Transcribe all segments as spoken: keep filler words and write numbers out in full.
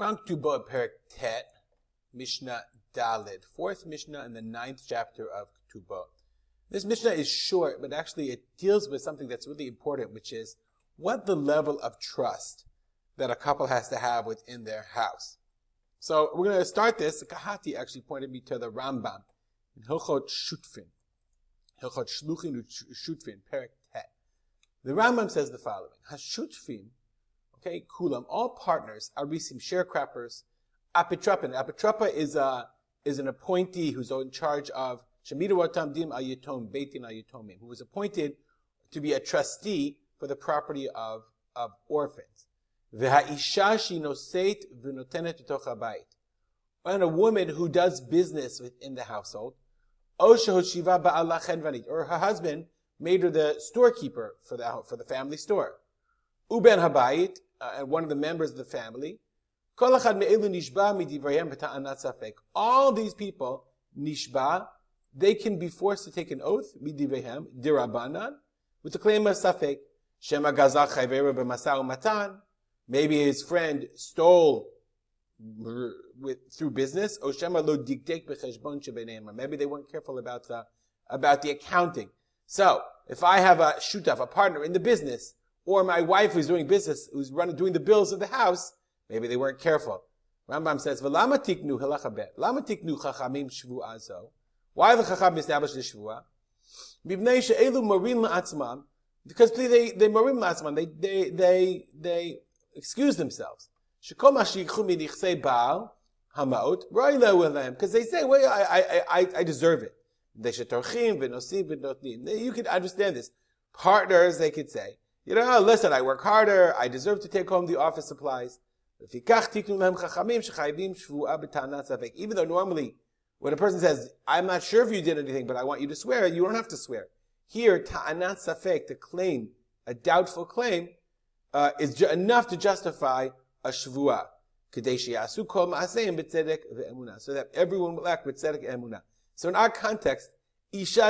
We're on K'tubot Perek Tet, Mishnah Dalet, fourth Mishnah in the ninth chapter of K'tubot. This Mishnah is short, but actually it deals with something that's really important, which is what the level of trust that a couple has to have within their house. So we're going to start this. Kahati actually pointed me to the Rambam in Hilchot Shutfin, Hilchot Shluchin U'shutfin, Perek Tet. The Rambam says the following: Hashutfin, okay, kulam, all partners, Arisim, sharecroppers, apitrapin. Apatrapa is a is an appointee who's in charge of shemitu wa tam dim ayatom, beitin ayutome, who was appointed to be a trustee for the property of of orphans. And a woman who does business within the household, osha oshiva ba'allah chenvanit, or her husband made her the storekeeper for the for the family store, uben Habait, uh, and one of the members of the family. All these people, nishba, they can be forced to take an oath, midivrehem, rabbanan, with the claim of safek, shema gazal chayvera b'masau matan. Maybe his friend stole with, through business. Or shema lo diktek b'cheshbon shebeneim. Maybe they weren't careful about the about the accounting. So if I have a shutaf, a partner in the business, or my wife who's doing business, who's running doing the bills of the house, maybe they weren't careful. Rambam says, "V'lama tiknu halachabet, lama tiknu chachamim shvua zo." Why the chacham established the shvua? B'vnei she'elu marim atzman, because they they marim atzman, they they they they excuse themselves. Shekom ashiyichu minichsei baal hamaot roila with them, because they say, "Well, I I I, I deserve it." They shetorchim v'nosim v'notnim. You can understand this. Partners, they could say, "You know, listen, I work harder. I deserve to take home the office supplies." Even though normally when a person says, I'm not sure if you did anything, but I want you to swear, you don't have to swear. Here, ta'anat safek, the claim, a doubtful claim, uh, is ju- enough to justify a shvua. So that everyone will act with tzedek and emunah. So in our context, okay,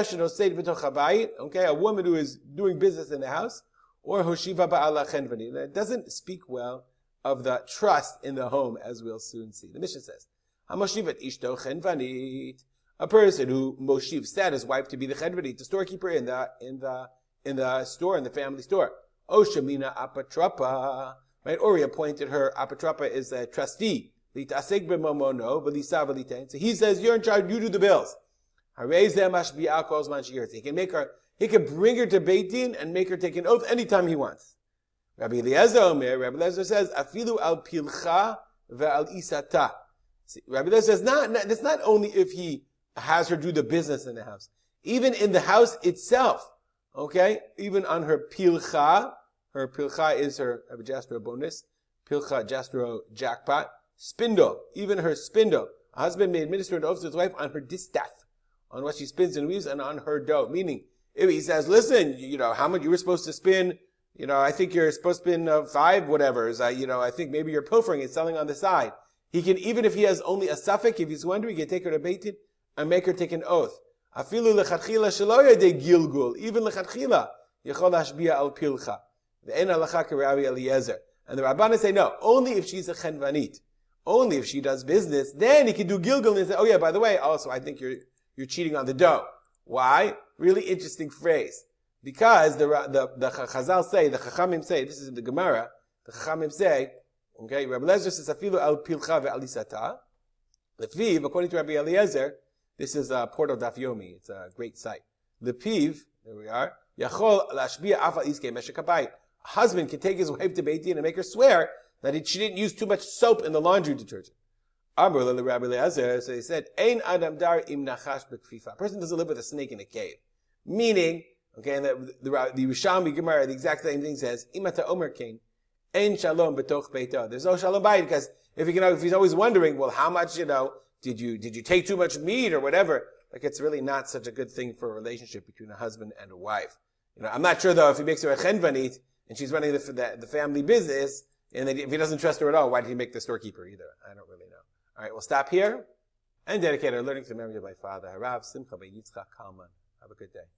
a woman who is doing business in the house, or Hoshiva ba'ala chenvanit, that doesn't speak well of the trust in the home, as we'll soon see. The Mishnah says, "Hamoshivat ishto chenvanit," a person who moshiv said his wife to be the chenvanit, the storekeeper in the in the in the store, in the family store. Oshamina apatrapa, right? Or he appointed her. Apatrapa is a trustee. Litaseg b'mamono v'lisa v'litein. So he says, "You're in charge. You do the bills." He can make her. He can bring her to Beitin and make her take an oath anytime he wants. Rabbi Eliezer, Rabbi Eliezer says, "Afilu al pilcha ve'al isata." Rabbi Eliezer says, "Not that's not only if he has her do the business in the house, even in the house itself. Okay, even on her pilcha, her pilcha is her Jastro bonus, pilcha Jastro jackpot spindle. Even her spindle, a husband may administer an oath to his wife on her distaff, on what she spins and weaves, and on her dough. Meaning, if he says, listen, you know how much you were supposed to spin." You know, I think you're supposed to be in uh, five whatevers. I, you know, I think maybe you're pilfering and selling on the side. He can, even if he has only a suffix, if he's wondering, he can take her to Beitin and make her take an oath. Afilu lechatchila shelo yedei gilgul. Even lechatchila yechol hashbia al pilcha. Ve'en halacha k'Rabbi Eliezer. And the rabbanan say, no, only if she's a chenvanit. Only if she does business. Then he can do gilgul and say, oh yeah, by the way, also I think you're, you're cheating on the dough. Why? Really interesting phrase. Because the the the Chazal say, the Chachamim say, this is in the Gemara. The Chachamim say, okay, Rabbi Eliezer says afilu al pilcha ve'al isata. Lepiv, according to Rabbi Eliezer, this is a portal daf yomi. It's a great site. Lepiv, there we are. Yachol lashbia afal iskei meshek habayit. A husband can take his wife to Beit Din and make her swear that she didn't use too much soap in the laundry detergent. Amar le Rabbi Eliezer, so he said, ein adam dar im nachash b'kfifa. A person doesn't live with a snake in a cave. Meaning. Okay, and the the, the Yerushalmi Gemara, the exact same thing says, "Imata Omer King, en shalom betoch beito." There's no shalom bayit because if you can, if he's always wondering, well, how much you know did you did you take too much meat or whatever? Like it's really not such a good thing for a relationship between a husband and a wife. You know, I'm not sure though if he makes her a chenvanit and she's running the the, the family business, and they, if he doesn't trust her at all, why did he make the storekeeper either? I don't really know. All right, we'll stop here and dedicate our learning to the memory of my father, Harav Simcha Ben Yitzchak Kalman. Have a good day.